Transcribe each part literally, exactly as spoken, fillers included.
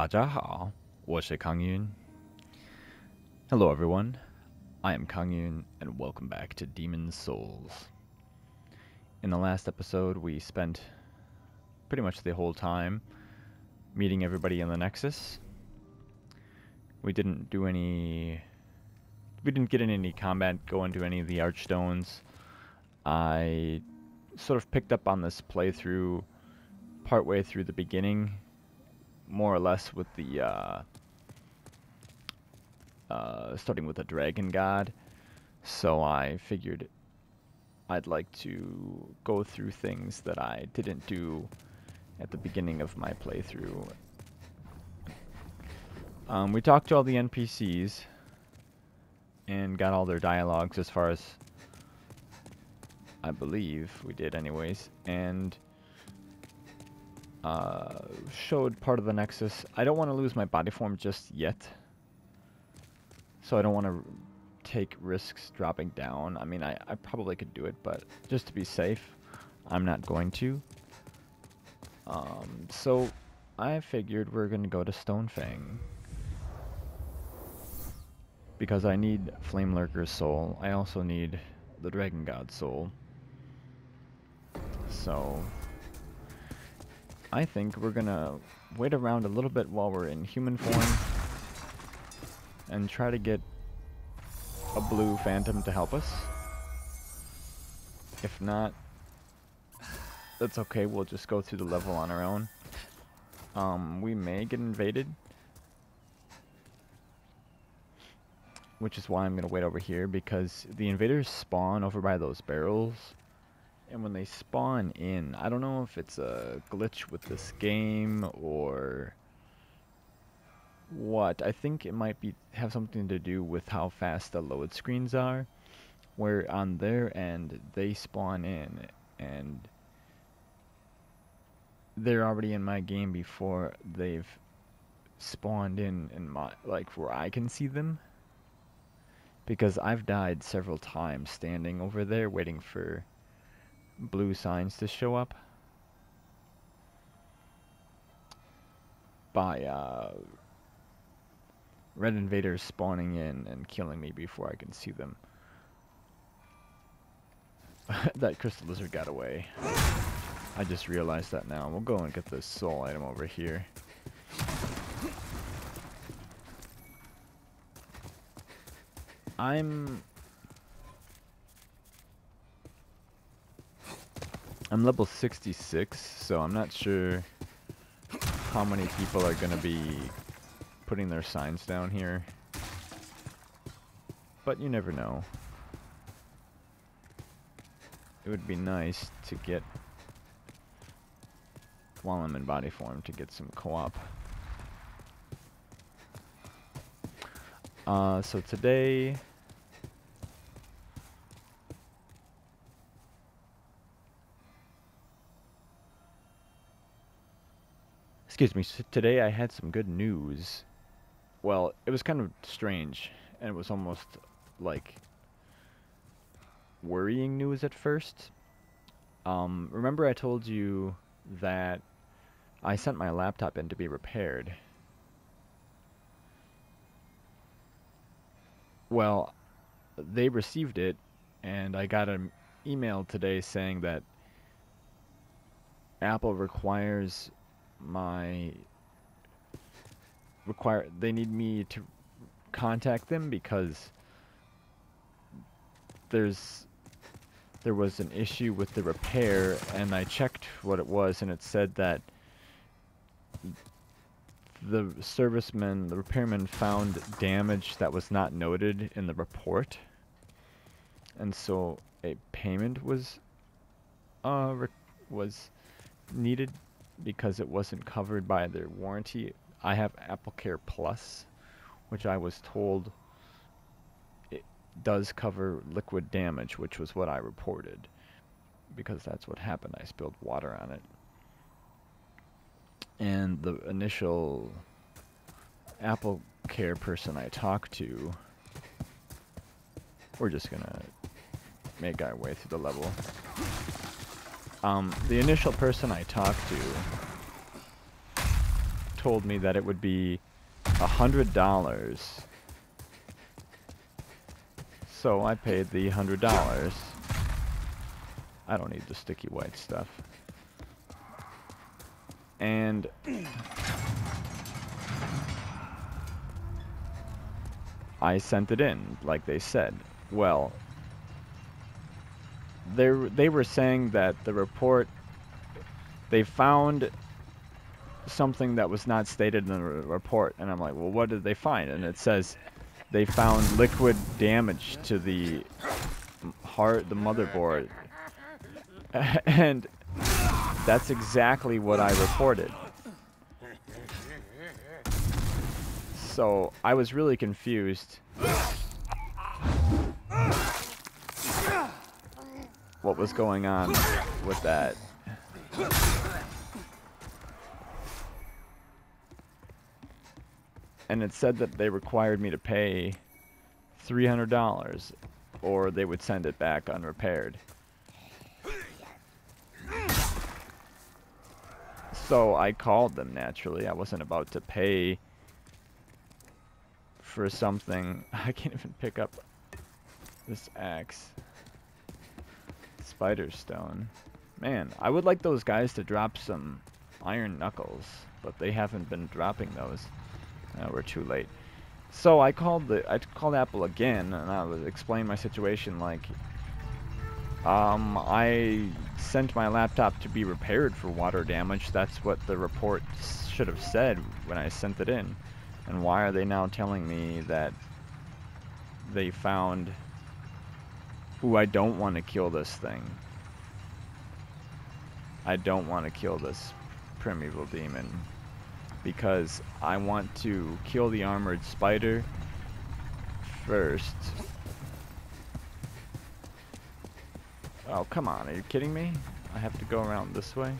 大家好, 我是 Kang Yun. Hello everyone, I am Kang Yun and welcome back to Demon's Souls. In the last episode we spent pretty much the whole time meeting everybody in the Nexus. We didn't do any... we didn't get in any combat, go into any of the Archstones. I sort of picked up on this playthrough partway through the beginning, more or less with the, uh, uh, starting with the Dragon God, so I figured I'd like to go through things that I didn't do at the beginning of my playthrough. Um, we talked to all the N P Cs and got all their dialogues as far as I believe we did anyways, and Uh, showed part of the Nexus. I don't want to lose my body form just yet, so I don't want to take risks dropping down. I mean, I, I probably could do it, but just to be safe, I'm not going to. Um, so I figured we're going to go to Stonefang, because I need Flame Lurker's soul. I also need the Dragon God's soul. So I think we're gonna wait around a little bit while we're in human form and try to get a blue phantom to help us. If not, that's okay, we'll just go through the level on our own. Um, we may get invaded, which is why I'm gonna wait over here, because the invaders spawn over by those barrels. And when they spawn in, I don't know if it's a glitch with this game or what. I think it might be have something to do with how fast the load screens are, where on their end they spawn in and they're already in my game before they've spawned in in my, like, where I can see them, because I've died several times standing over there waiting for blue signs to show up by uh, red invaders spawning in and killing me before I can see them. That crystal lizard got away. I just realized that now. We'll go and get this soul item over here. I'm... I'm level sixty-six, so I'm not sure how many people are going to be putting their signs down here, but you never know. It would be nice to get, while I'm in body form, to get some co-op. Uh, so today... Excuse me, so today I had some good news. Well, it was kind of strange, and it was almost, like, worrying news at first. Um, remember I told you that I sent my laptop in to be repaired? Well, they received it, and I got an email today saying that Apple requires... my require they need me to contact them because there's there was an issue with the repair, and I checked what it was, and it said that the serviceman the repairman found damage that was not noted in the report, and so a payment was uh re was needed because it wasn't covered by their warranty. I have AppleCare Plus, which I was told it does cover liquid damage, which was what I reported, because that's what happened. I spilled water on it. And the initial AppleCare person I talked to... We're just gonna make our way through the level. Um, the initial person I talked to told me that it would be a hundred dollars, so I paid the hundred dollars. I don't need the sticky white stuff. And I sent it in, like they said. Well, they they were saying that the report, they found something that was not stated in the report, and I'm like, well, what did they find? And it says they found liquid damage to the heart, the motherboard, and that's exactly what I reported. So I was really confused what was going on with that. And it said that they required me to pay three hundred dollars or they would send it back unrepaired. So I called them, naturally. I wasn't about to pay for something. I can't even pick up this axe. Spider stone. Man, I would like those guys to drop some iron knuckles, but they haven't been dropping those. Uh, we're too late. So I called the I called Apple again, and I was explained my situation. Like, um, I sent my laptop to be repaired for water damage. That's what the report should have said when I sent it in. And why are they now telling me that they found? Ooh, I don't want to kill this thing. I don't want to kill this primeval demon, because I want to kill the armored spider first. Oh, come on, are you kidding me? I have to go around this way?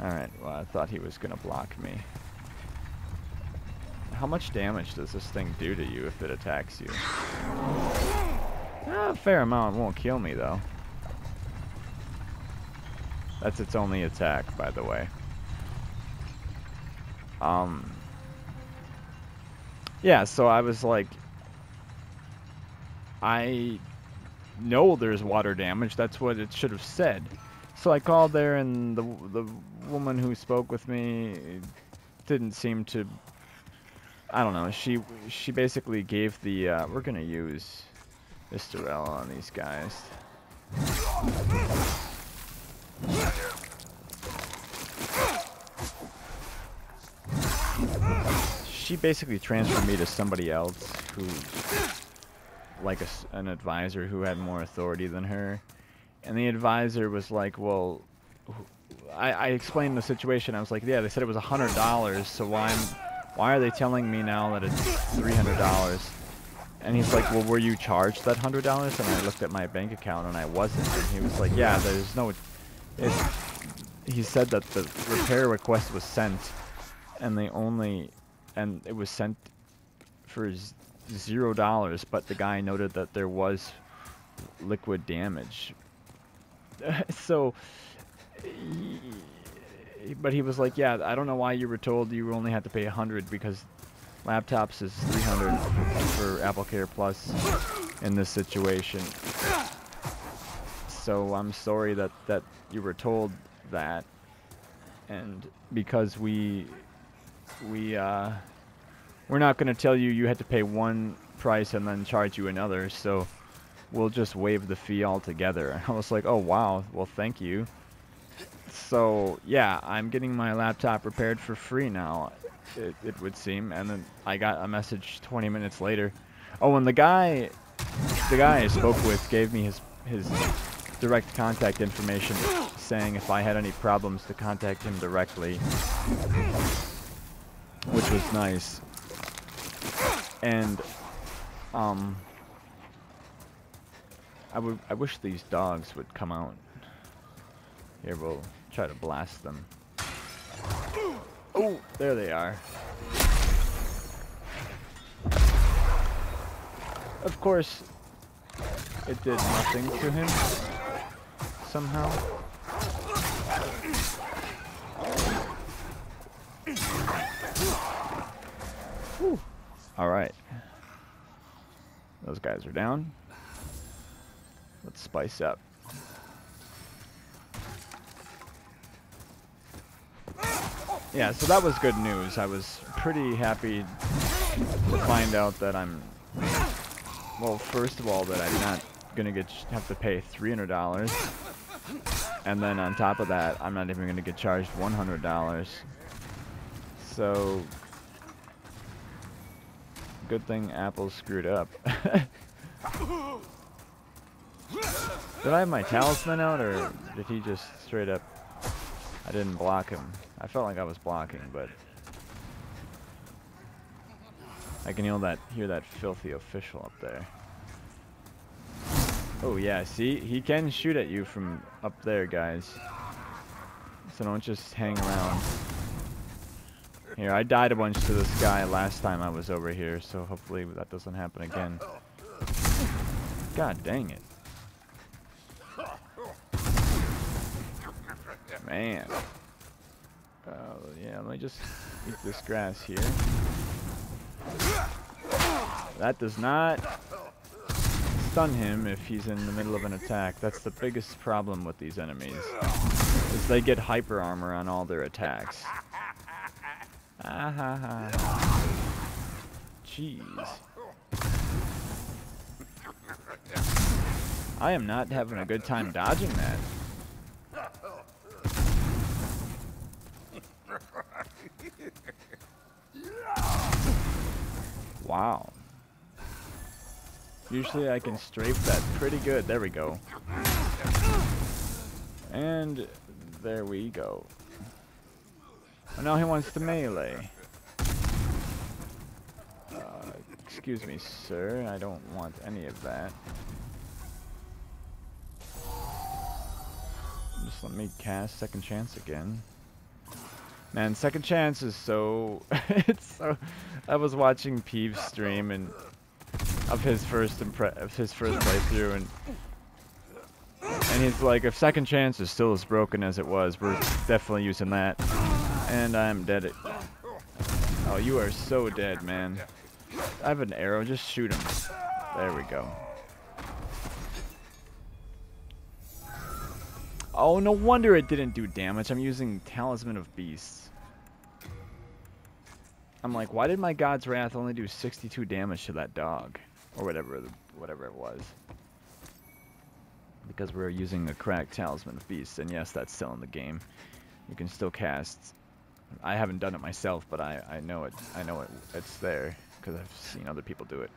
Alright, well, I thought he was gonna block me. How much damage does this thing do to you if it attacks you? Ah, a fair amount. Won't kill me, though. That's its only attack, by the way. Um, yeah, so I was like, I know there's water damage. That's what it should have said. So I called there, and the, the woman who spoke with me didn't seem to, I don't know. She, she basically gave the, uh, we're going to use Istarella on these guys. She basically transferred me to somebody else who, like a, an advisor who had more authority than her. And the advisor was like, well, I, I explained the situation. I was like, yeah, they said it was a hundred dollars, so why, why are they telling me now that it's three hundred dollars? And he's like, well, were you charged that hundred dollars? And I looked at my bank account, and I wasn't. And he was like, yeah, there's no... It's, he said that the repair request was sent, and they only... And it was sent for zero dollars, but the guy noted that there was liquid damage. So... He, but he was like, yeah, I don't know why you were told you only had to pay a hundred, because... Laptops is three hundred for AppleCare Plus in this situation. So I'm sorry that, that you were told that. And because we, we, uh, we're not going to tell you you had to pay one price and then charge you another, so we'll just waive the fee altogether. And I was like, oh, wow, well, thank you. So, yeah, I'm getting my laptop repaired for free now. It, it would seem. And then I got a message twenty minutes later. Oh, and the guy the guy I spoke with gave me his his direct contact information, saying if I had any problems to contact him directly, which was nice. And um I would I wish these dogs would come out. Here, we'll try to blast them. Oh, there they are. Of course, it did nothing to him, somehow. Whew. All right. Those guys are down. Let's spice up. Yeah, so that was good news. I was pretty happy to find out that I'm... Well, first of all, that I'm not going to have to pay three hundred dollars. And then on top of that, I'm not even going to get charged one hundred dollars. So... Good thing Apple screwed up. Did I have my talisman out, or did he just straight up... I didn't block him. I felt like I was blocking, but... I can hear that, hear that filthy official up there. Oh yeah, see? He can shoot at you from up there, guys. So don't just hang around. Here, I died a bunch to this guy last time I was over here, so hopefully that doesn't happen again. God dang it. Man. Uh, yeah, let me just eat this grass here. That does not stun him if he's in the middle of an attack. That's the biggest problem with these enemies, is they get hyper armor on all their attacks. Ah ha ha. Jeez. I am not having a good time dodging that. Wow. Usually I can strafe that pretty good. There we go. And there we go. Oh, now he wants to melee. Uh, excuse me, sir. I don't want any of that. Just let me cast Second Chance again. Man, Second Chance is so... it's so... I was watching Peeve's stream and of his first impre of his first playthrough, and and he's like, if Second Chance is still as broken as it was, we're definitely using that. And I'm dead. At oh, you are so dead, man. I have an arrow. Just shoot him. There we go. Oh, no wonder it didn't do damage. I'm using Talisman of Beasts. I'm like, why did my God's Wrath only do sixty-two damage to that dog? Or whatever, whatever it was. Because we're using a cracked Talisman of Beasts. And yes, that's still in the game. You can still cast. I haven't done it myself, but I, I know it. I know it. It's there. Because I've seen other people do it.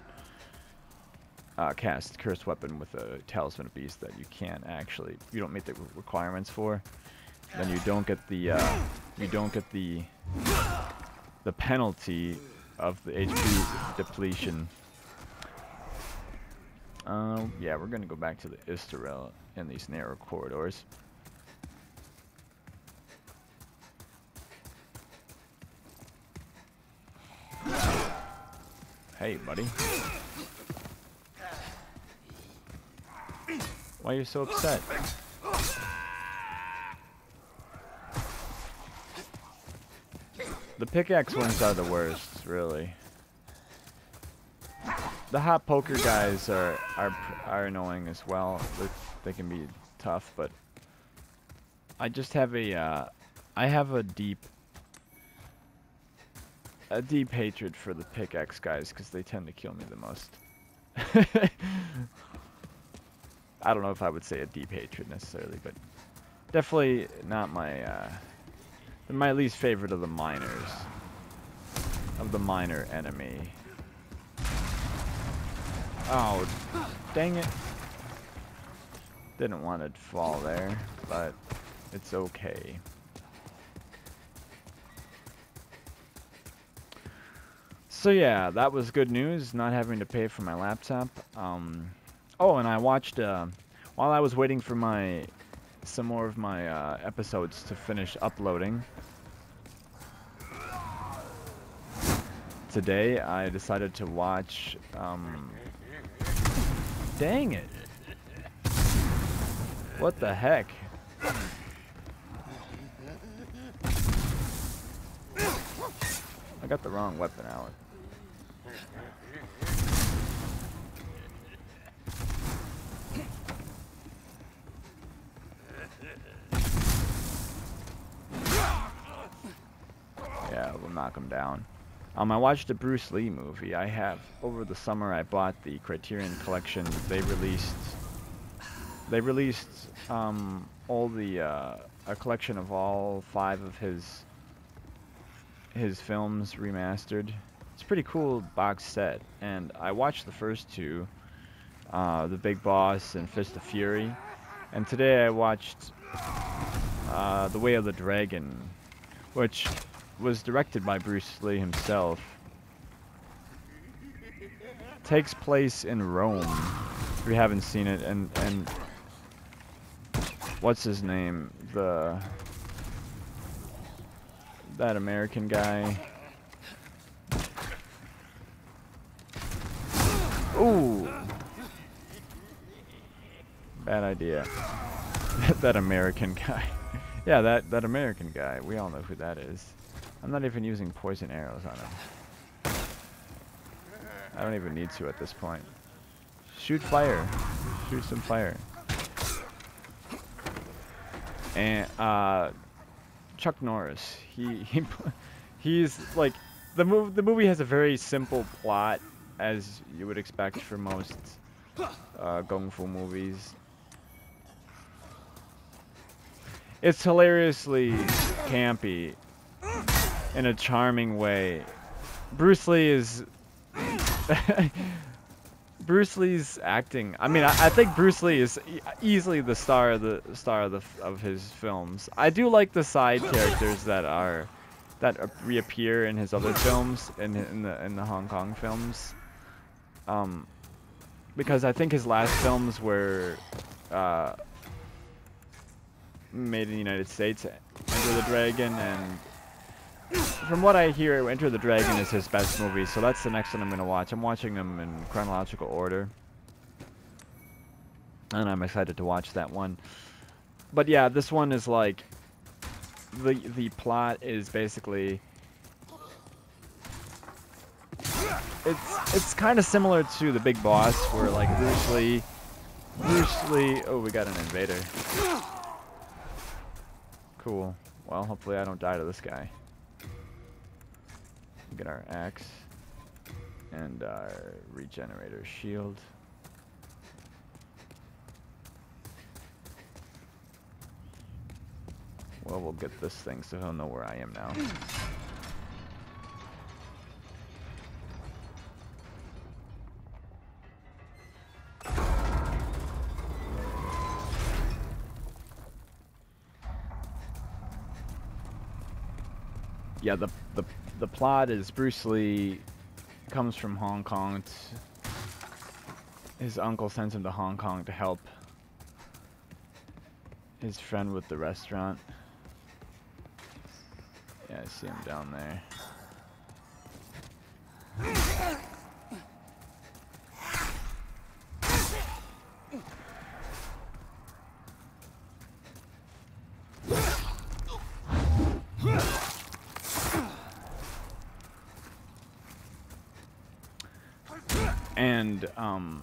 Uh, cast Cursed Weapon with a Talisman of Beast that you can't actually, you don't meet the requirements for, then you don't get the uh, you don't get the the penalty of the H P depletion. Um, yeah, we're gonna go back to the Istarel in these narrow corridors. Hey, buddy. Why are you so upset? The pickaxe ones are the worst, really. The hot poker guys are are, are annoying as well. They're, they can be tough, but I just have a uh, I have a deep a deep hatred for the pickaxe guys because they tend to kill me the most. I don't know if I would say a deep hatred necessarily, but definitely not my uh, my least favorite of the miners, of the minor enemy. Oh, dang it! Didn't want to fall there, but it's okay. So yeah, that was good news. Not having to pay for my laptop. Um. Oh, and I watched, uh, while I was waiting for my, some more of my uh, episodes to finish uploading, today I decided to watch, um, dang it, what the heck? I got the wrong weapon out. Yeah, we'll knock him down. Um, I watched a Bruce Lee movie. I have, over the summer, I bought the Criterion collection. They released, they released um, all the, uh, a collection of all five of his, his films remastered. It's a pretty cool box set. And I watched the first two, uh, The Big Boss and Fist of Fury. And today I watched uh, The Way of the Dragon, which was directed by Bruce Lee himself. Takes place in Rome, if you haven't seen it, and and what's his name, the that American guy. Ooh, bad idea. That American guy. Yeah, that that American guy. We all know who that is. I'm not even using poison arrows on him. I don't even need to at this point. Shoot fire. Shoot some fire. And uh, Chuck Norris. He he he's like the move. The movie has a very simple plot, as you would expect for most uh, kung fu movies. It's hilariously campy. In a charming way. Bruce Lee is... Bruce Lee's acting... I mean, I, I think Bruce Lee is e easily the star of the star of, the f of his films. I do like the side characters that are... that reappear in his other films, in, in, the, in the Hong Kong films. Um, because I think his last films were... Uh, made in the United States, Enter the Dragon, and... From what I hear, Enter the Dragon is his best movie, so that's the next one I'm going to watch. I'm watching them in chronological order. And I'm excited to watch that one. But yeah, this one is like... The, the plot is basically... It's, it's kind of similar to The Big Boss, where like Bruce Lee... Bruce Lee... Oh, we got an invader. Cool. Well, hopefully I don't die to this guy. Get our axe and our regenerator shield. Well, we'll get this thing so he'll know where I am now. Yeah, the the The plot is Bruce Lee comes from Hong Kong. His uncle sends him to Hong Kong to help his friend with the restaurant. Yeah, I see him down there. And um,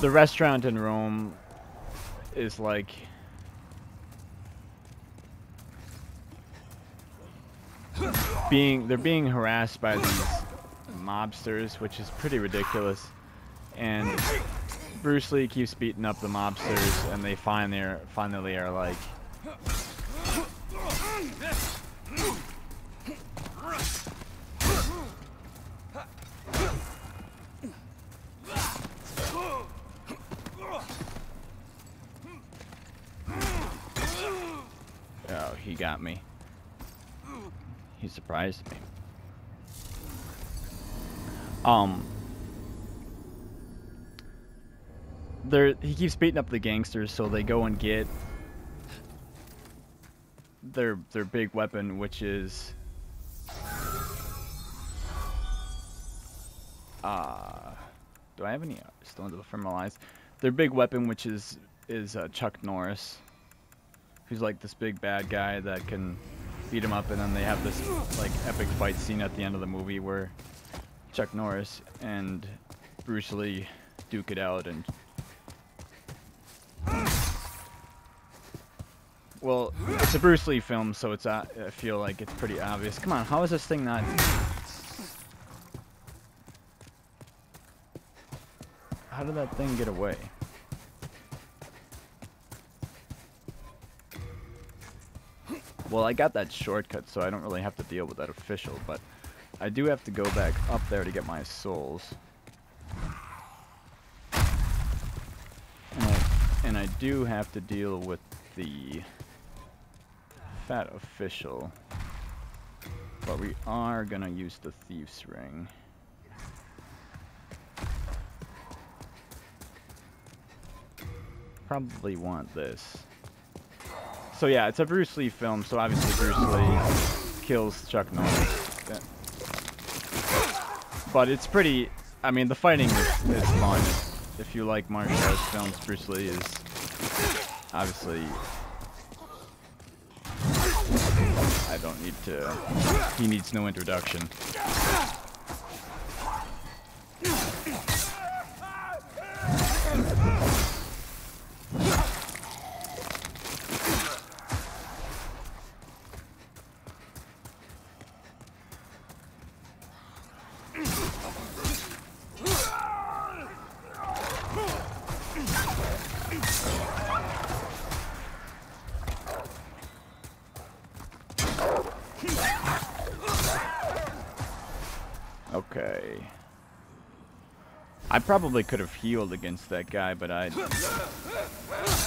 the restaurant in Rome is like being they're being harassed by these mobsters, which is pretty ridiculous. And Bruce Lee keeps beating up the mobsters, and they finally are, finally are like. Got me. He surprised me. Um, there he keeps beating up the gangsters, so they go and get their their big weapon, which is uh do I have any stones of thermalized? Their big weapon, which is is uh, Chuck Norris. Who's like this big bad guy that can beat him up, and then they have this like epic fight scene at the end of the movie where Chuck Norris and Bruce Lee duke it out. And well, it's a Bruce Lee film, so it's uh, I feel like it's pretty obvious. Come on, how is this thing not? How did that thing get away? Well, I got that shortcut, so I don't really have to deal with that official, but I do have to go back up there to get my souls. And I, and I do have to deal with the fat official, but we are gonna use the Thief's Ring. Probably want this. So yeah, it's a Bruce Lee film, so obviously Bruce Lee kills Chuck Norris. Yeah. But it's pretty, I mean, the fighting is, is fun. If you like martial arts films, Bruce Lee is obviously, I don't need to, he needs no introduction. I probably could have healed against that guy, but I...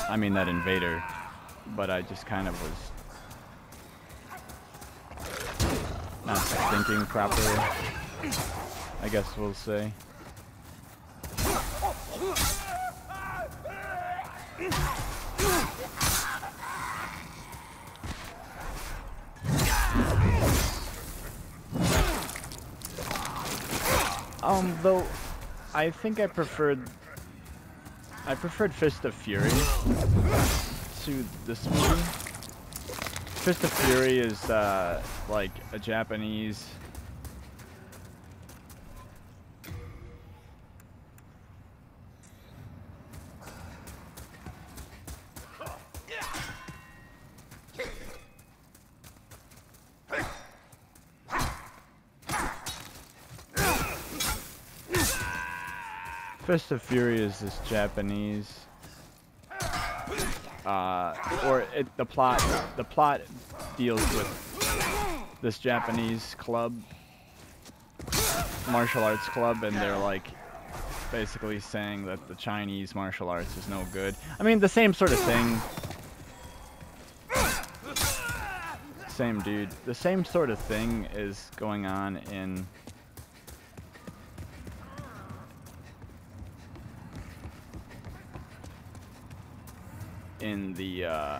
I mean that invader. But I just kind of was... not thinking properly, I guess we'll say. Um, though... I think I preferred I preferred Fist of Fury to this movie. Fist of Fury is uh, like a Japanese Fist of Fury is this Japanese, uh, or it, the plot, the plot deals with this Japanese club, martial arts club, and they're like basically saying that the Chinese martial arts is no good. I mean, the same sort of thing. Same dude. The same sort of thing is going on in... in the uh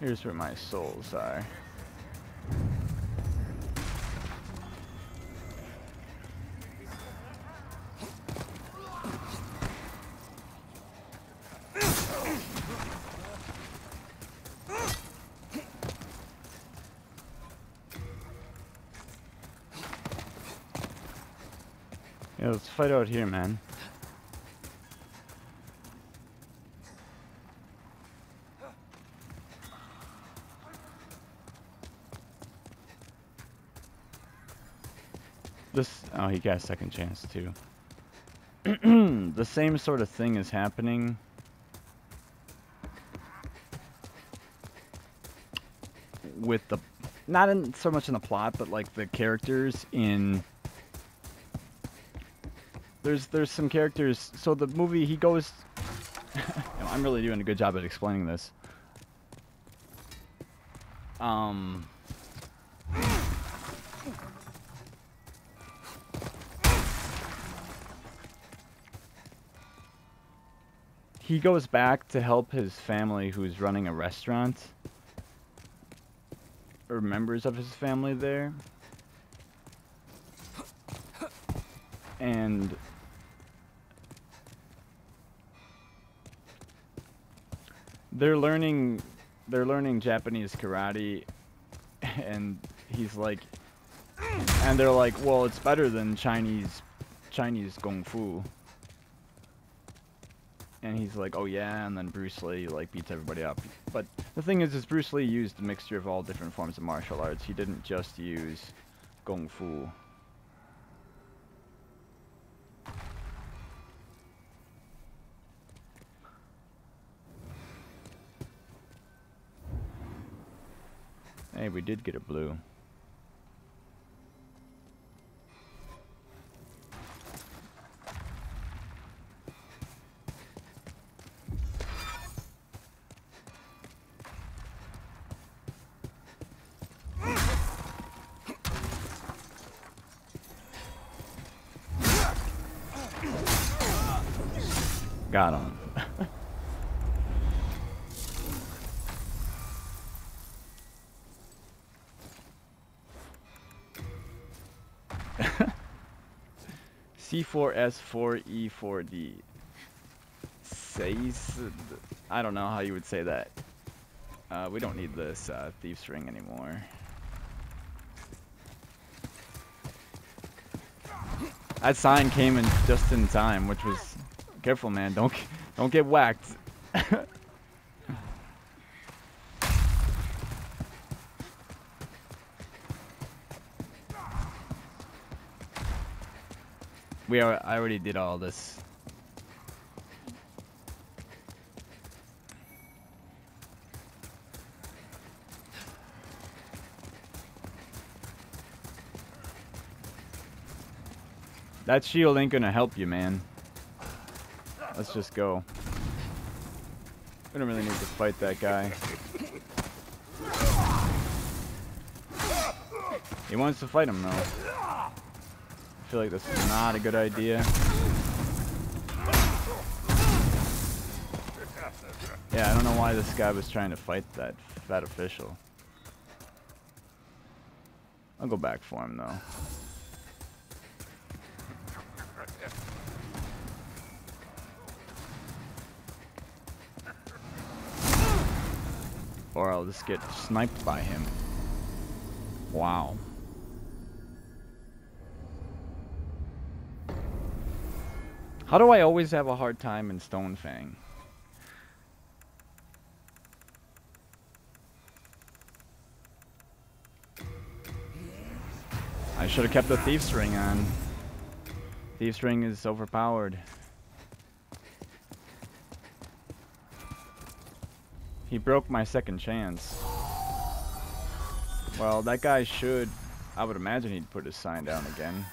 here's where my souls are. Yeah, let's fight out here, man. This... oh, he got a second chance, too. The same sort of thing is happening. With the... not in so much in the plot, but like the characters in... There's there's some characters. So the movie, he goes... I'm really doing a good job at explaining this. Um, he goes back to help his family who's running a restaurant. Or members of his family there. And... they're learning they're learning Japanese karate, and he's like, and they're like, well, it's better than Chinese Chinese kung fu. And he's like, oh yeah, and then Bruce Lee like beats everybody up. But the thing is, is Bruce Lee used a mixture of all different forms of martial arts. He didn't just use kung fu. Hey, we did get a blue. Got him. C four S four E four D. Says, I don't know how you would say that. Uh, we don't need this uh, Thief's Ring anymore. That sign came in just in time, which was... Careful, man. Don't don't get whacked. we are. I already did all this. That shield ain't gonna help you, man. Let's just go. We don't really need to fight that guy. He wants to fight him, though. I feel like this is not a good idea. Yeah, I don't know why this guy was trying to fight that fat official. I'll go back for him, though. Or I'll just get sniped by him. Wow. How do I always have a hard time in Stonefang? I should have kept the Thief's Ring on. Thief's Ring is overpowered. He broke my second chance. Well, that guy should... I would imagine he'd put his sign down again.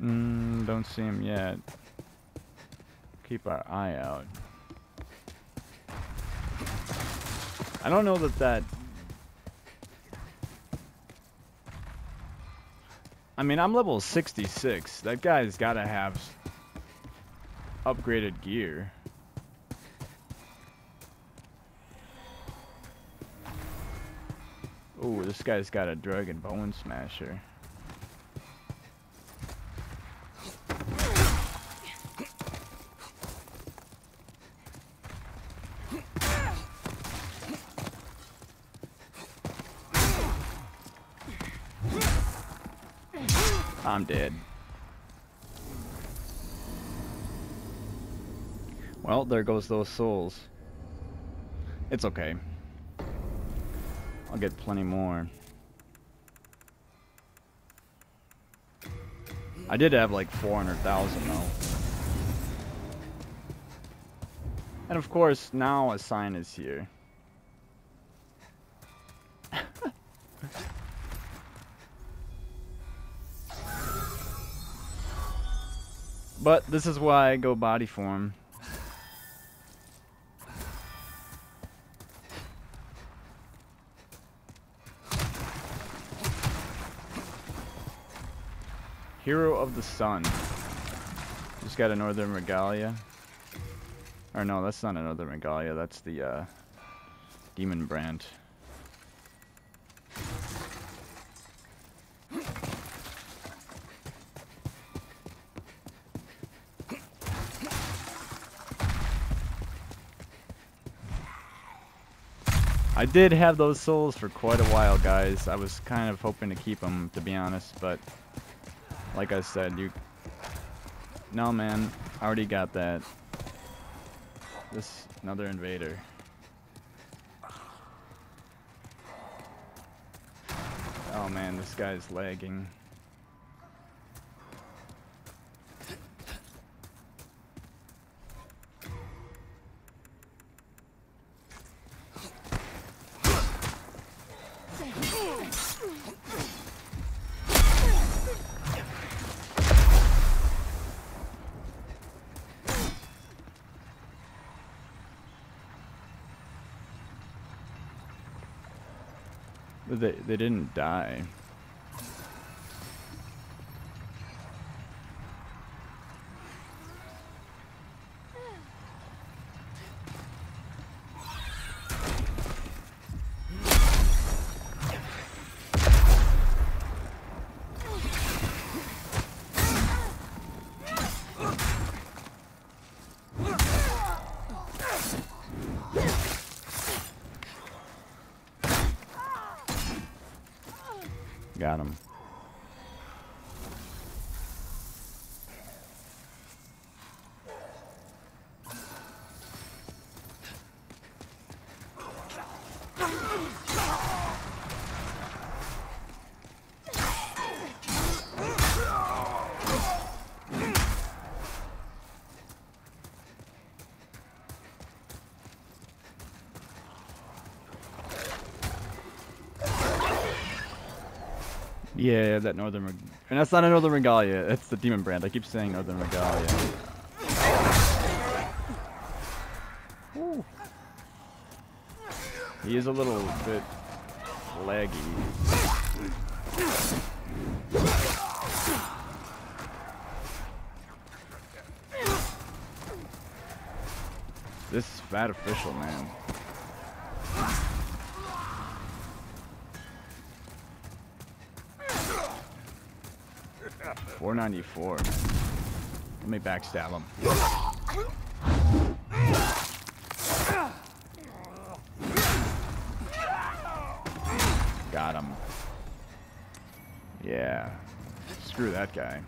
Mm, don't see him yet. Keep our eye out. I don't know that that... I mean, I'm level sixty-six. That guy's gotta have upgraded gear. Ooh, this guy's got a Dragon Bone Smasher. I'm dead. Well, there goes those souls. It's okay. I'll get plenty more. I did have like four hundred thousand though. And of course, now a sign is here. But this is why I go body form. Hero of the Sun. Just got a Northern Regalia. Or no, that's not another Regalia, that's the uh, Demon Brand. I did have those souls for quite a while, guys. I was kind of hoping to keep them, to be honest, but like I said, you... No, man. I already got that. This... another invader. Oh, man. This guy's lagging. They, they didn't die. Got him. Yeah, that Northern Reg- and that's not a Northern Regalia, it's the Demon Brand. I keep saying Northern Regalia. Ooh. He is a little bit laggy. This is fat official, man. four ninety-four. Let me backstab him. Got him. Yeah. Screw that guy.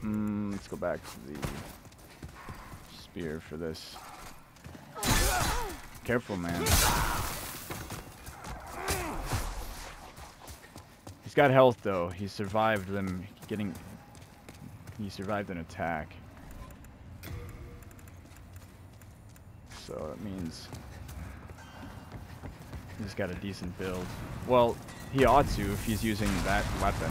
Mm, let's go back to the spear for this. Careful, man. He's got health though. He survived them getting. He survived an attack. So that means he's got a decent build. Well, he ought to if he's using that weapon.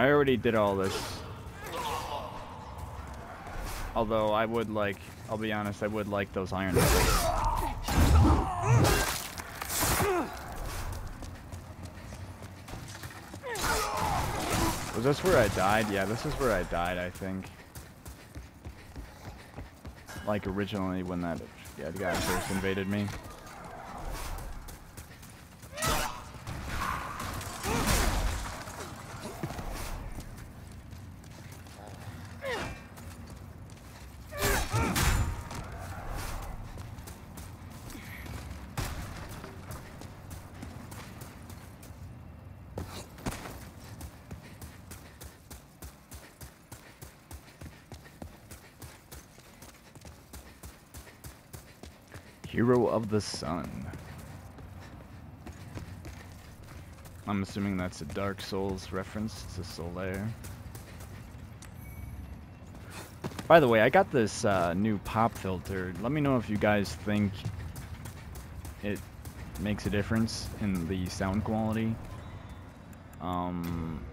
I already did all this. Although I would like, I'll be honest, I would like those iron bullets. Was this where I died? Yeah, this is where I died, I think. Like originally when that yeah, the guy first invaded me. Hero of the Sun. I'm assuming that's a Dark Souls reference to Solaire. By the way, I got this uh, new pop filter. Let me know if you guys think it makes a difference in the sound quality. Um,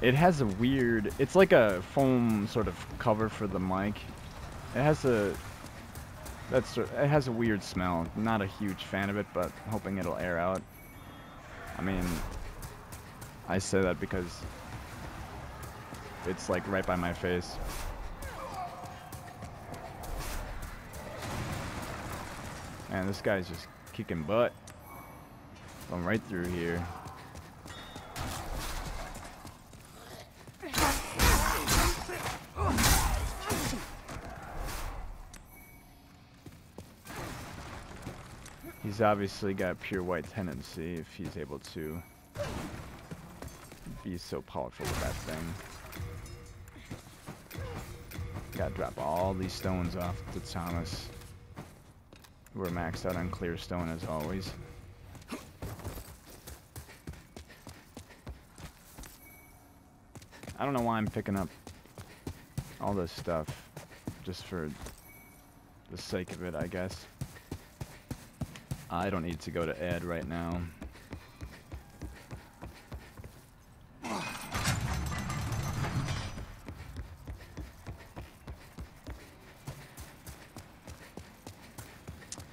It has a weird, it's like a foam sort of cover for the mic. It has a, that's, it has a weird smell. Not a huge fan of it, but hoping it'll air out. I mean, I say that because it's like right by my face. Man, this guy's just kicking butt. Going right through here. He's obviously got pure white tendency if he's able to be so powerful with that thing. Gotta drop all these stones off to Thomas. We're maxed out on clear stone as always. I don't know why I'm picking up all this stuff just for the sake of it, I guess. I don't need to go to Ed right now.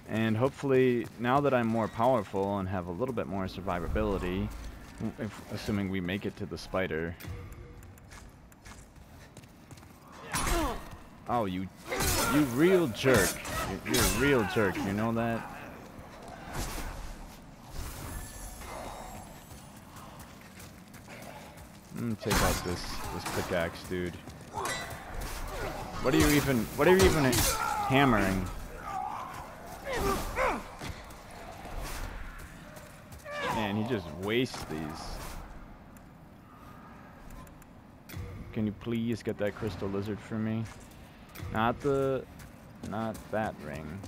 And hopefully, now that I'm more powerful and have a little bit more survivability, if, assuming we make it to the spider. Oh, you, you real jerk. You're, you're a real jerk, you know that? Take out this this pickaxe, dude. What are you even? What are you even hammering? Man, he just wastes these. Can you please get that crystal lizard for me? Not the, not that ring.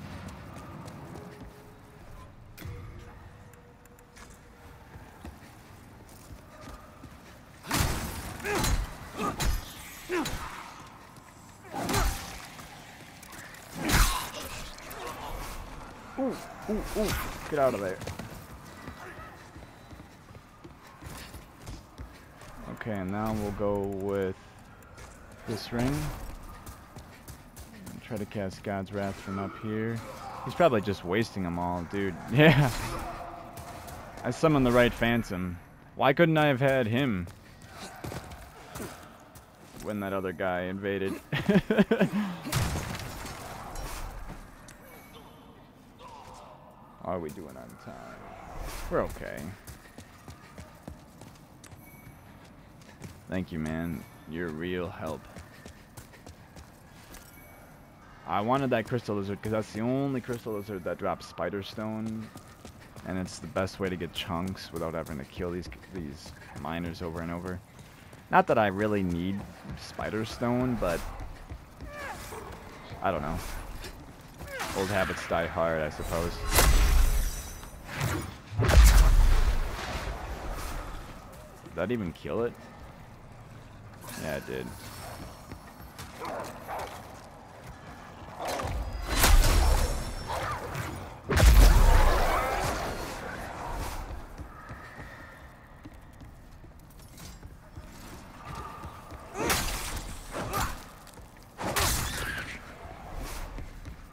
Ooh, get out of there. Okay, and now we'll go with this ring. Try to cast God's Wrath from up here. He's probably just wasting them all, dude. Yeah. I summoned the right phantom. Why couldn't I have had him when that other guy invaded? Are we doing on time? We're okay. Thank you, man. You're real help. I wanted that crystal lizard because that's the only crystal lizard that drops spider stone, and it's the best way to get chunks without having to kill these these miners over and over. Not that I really need spider stone, but I don't know. Old habits die hard, I suppose. Did that even kill it? Yeah, it did.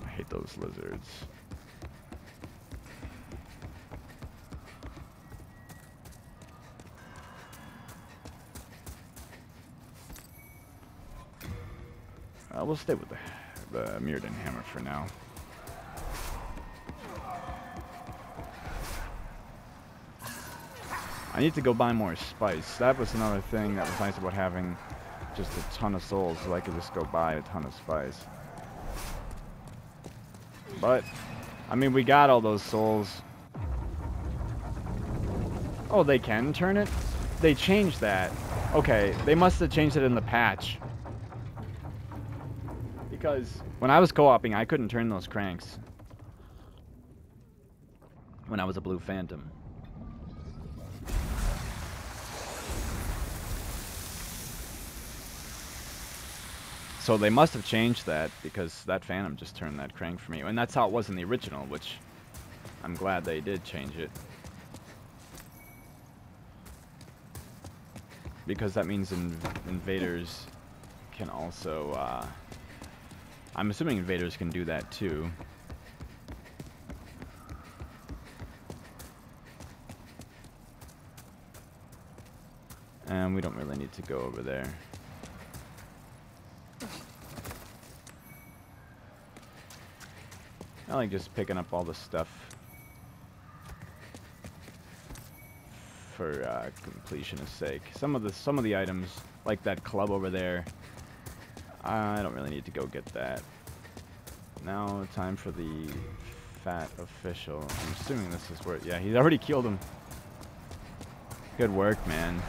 I hate those lizards. Uh, we'll stay with the, the Mirrodin hammer for now. I need to go buy more spice. That was another thing that was nice about having just a ton of souls, so I could just go buy a ton of spice. But, I mean, we got all those souls. Oh, they can turn it? They changed that. Okay, they must have changed it in the patch. Because when I was co-oping, I couldn't turn those cranks. When I was a blue phantom. So they must have changed that, because that phantom just turned that crank for me. And that's how it was in the original, which I'm glad they did change it. because that means inv invaders can also, uh, I'm assuming invaders can do that too. And we don't really need to go over there. I like just picking up all the stuff for uh, completion's sake. Some of the some of the items, like that club over there, I don't really need to go get that. Now, time for the fat official. I'm assuming this is where. Yeah, he's already killed him. Good work, man.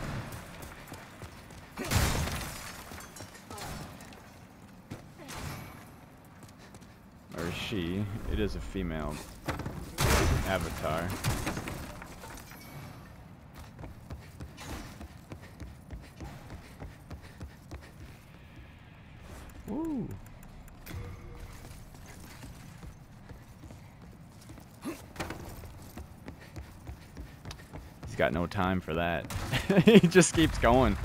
Or she. It is a female avatar. Woo. He's got no time for that. He just keeps going.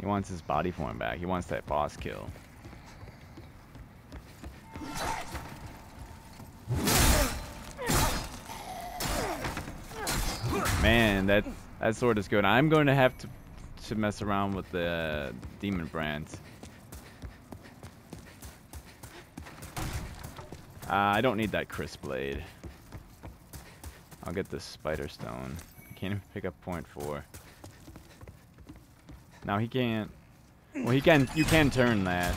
He wants his body form back. He wants that boss kill. Man, that that sword is good. I'm going to have to to mess around with the Demon Brand. Uh, I don't need that crisp blade. I'll get this spider stone. I can't even pick up point four. No, he can't. Well, he can. You can turn that.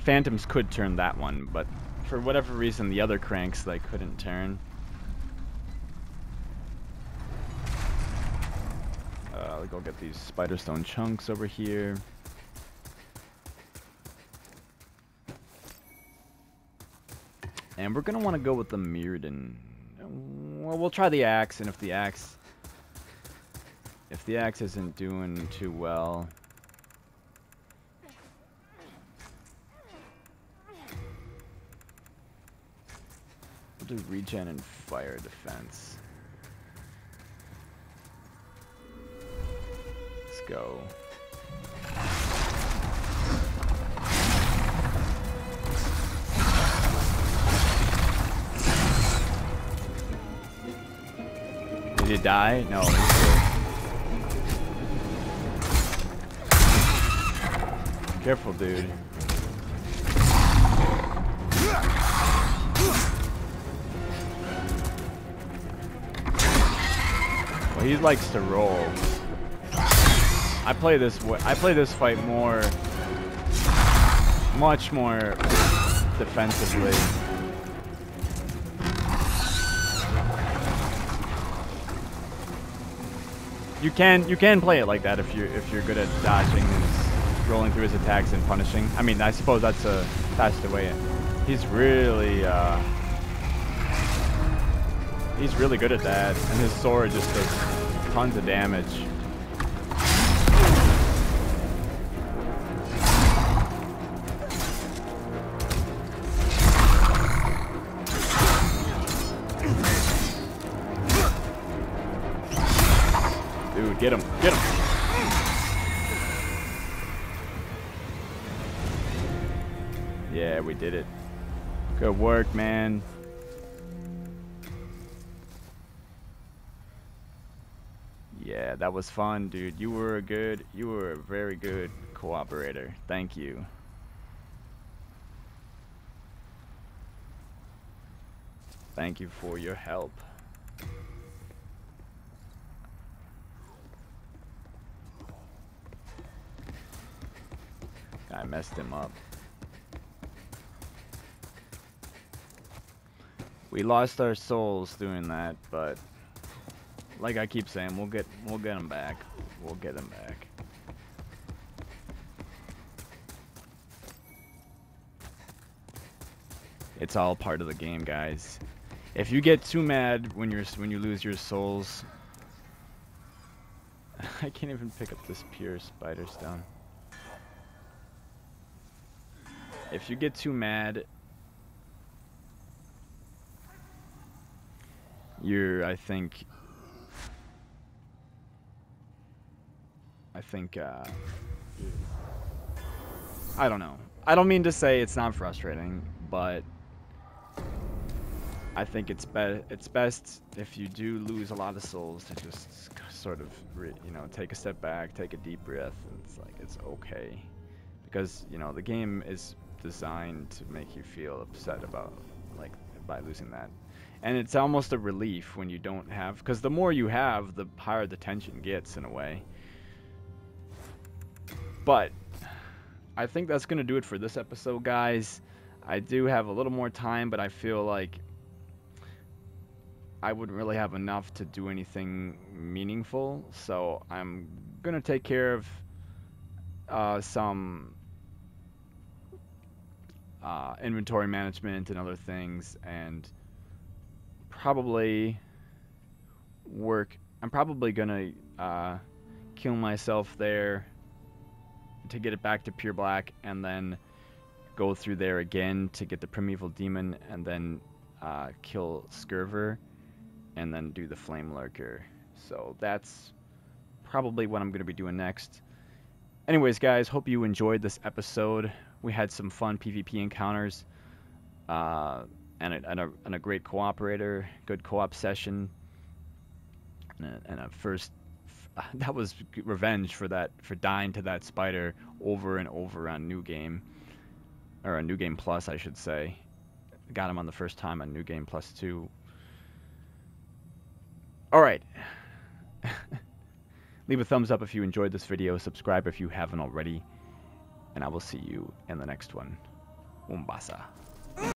Phantoms could turn that one, but for whatever reason, the other cranks, they couldn't turn. Uh, I'll go get these spiderstone chunks over here. And we're going to want to go with the Mirrodin. Well, we'll try the axe, and if the axe... If the axe isn't doing too well... do regen and fire defense. Let's go. Did it die? No. Careful, dude. He likes to roll. I play this. I play this fight more, much more defensively. You can you can play it like that if you if you're good at dodging, and rolling through his attacks and punishing. I mean, I suppose that's a that's the way. It. He's really. Uh, He's really good at that, and his sword just does tons of damage. Dude, get him! Get him! Yeah, we did it. Good work, man. Yeah, that was fun, dude. You were a good, you were a very good cooperator. Thank you. Thank you for your help. I messed him up. We lost our souls doing that, but... Like I keep saying, we'll get we'll get him back. We'll get him back. It's all part of the game, guys. If you get too mad when you're when you lose your souls, I can't even pick up this pure spider stone. If you get too mad You're, I think... I think, uh... I don't know. I don't mean to say it's not frustrating, but... I think it's be it's best if you do lose a lot of souls to just sort of, re you know, take a step back, take a deep breath, and it's like, it's okay. Because, you know, the game is designed to make you feel upset about, like, by losing that. And it's almost a relief when you don't have, because the more you have, the higher the tension gets, in a way. But I think that's going to do it for this episode, guys. I do have a little more time, but I feel like I wouldn't really have enough to do anything meaningful, so I'm going to take care of uh, some uh, inventory management and other things, and probably work. I'm probably going to uh, kill myself there to get it back to pure black, and then go through there again to get the Primeval Demon, and then uh, kill Skurver, and then do the Flame Lurker. So that's probably what I'm going to be doing next. Anyways, guys, hope you enjoyed this episode. We had some fun PvP encounters, uh, and, a, and, a, and a great cooperator, good co-op session, and a, and a first... That was revenge for that, for dying to that spider over and over on New Game, or on New Game Plus, I should say. Got him on the first time on New Game Plus two. Alright. Leave a thumbs up if you enjoyed this video. Subscribe if you haven't already. And I will see you in the next one. Umbasa.